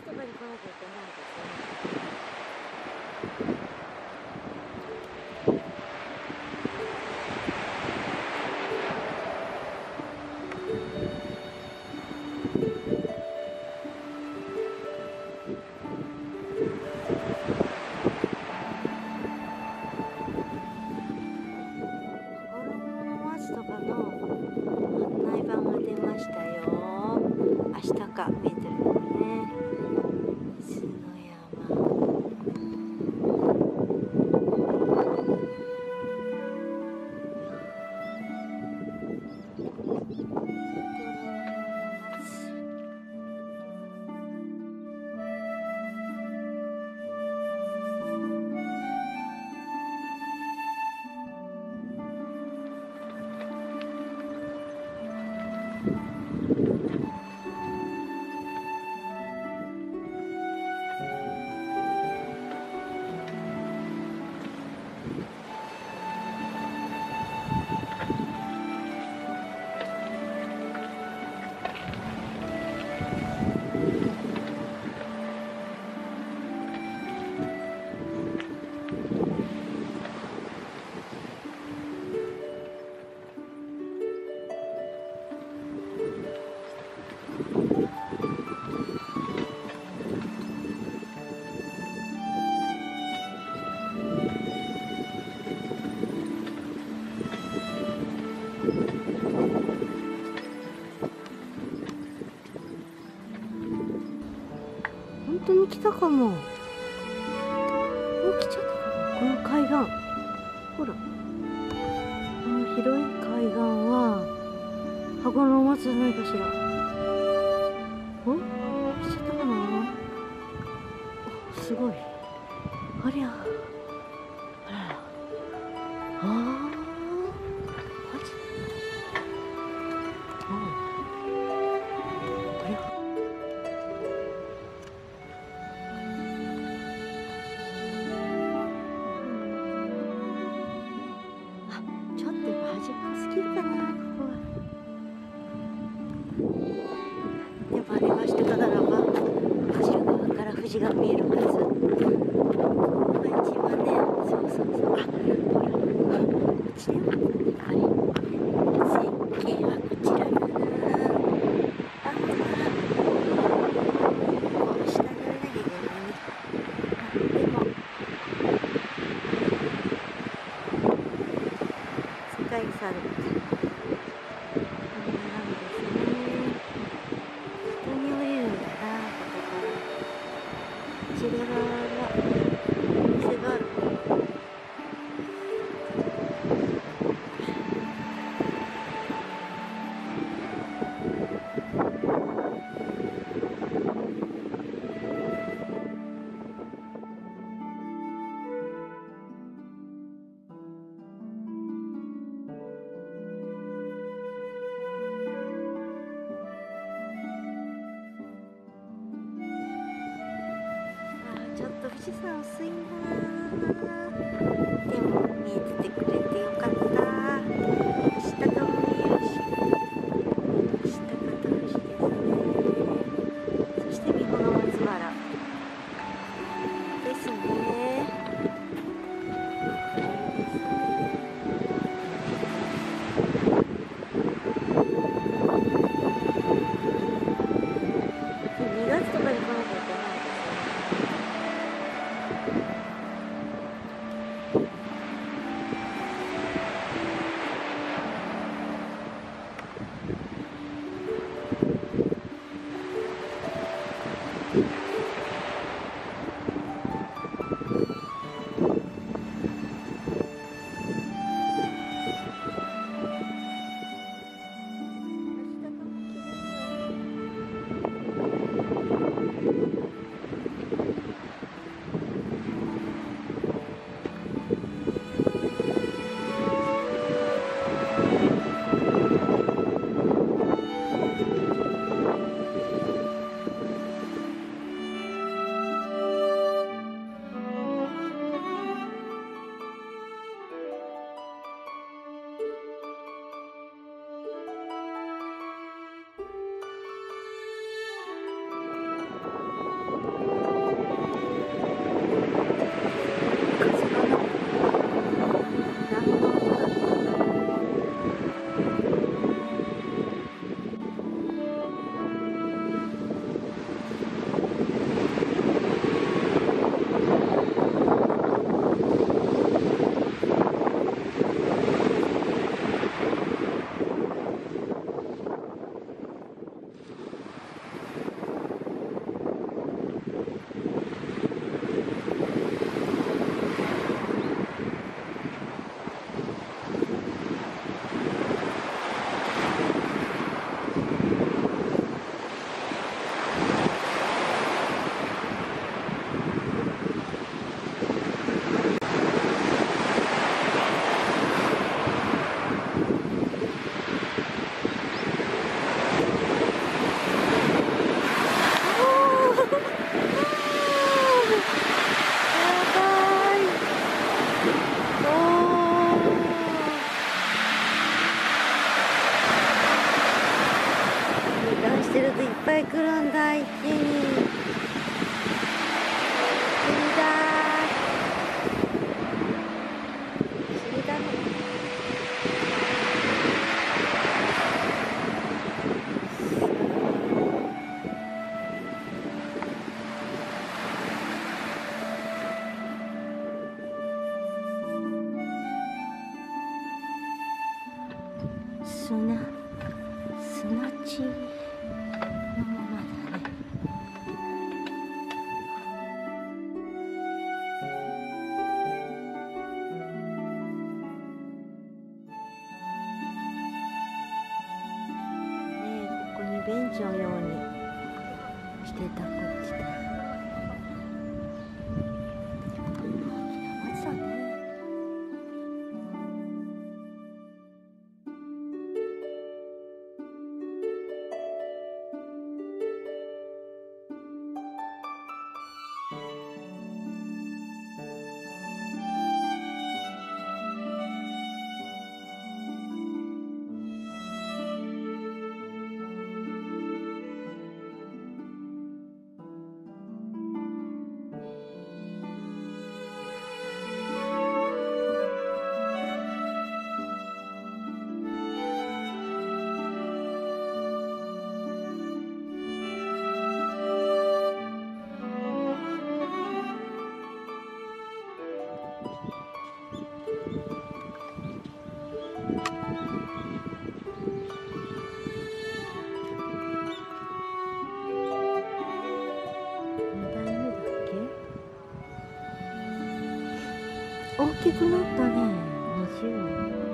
スとかに行かなきゃいけないですね。見えてるよね。伊豆の山。本当に来たかも。もう来ちゃったかも。この海岸、ほら、この広い海岸は羽衣松じゃないかしら。お、来ちゃったかな。すごい。ありゃあらら。ああ。が見えるはず。一番ね、そうそうそう。あ、ほら、こっちね。あれ、絶景はこちらだな。あ、こう下に降りなきゃいけないね。でも、世界遺産。富士山薄いな。でも見えててくれてよかった。下がも見えるし、下が富士ですね。そして三保の松原ですね。2月とかに来なきゃいけない。ベンチのようにしてたこっちだ。大きくなったね、20。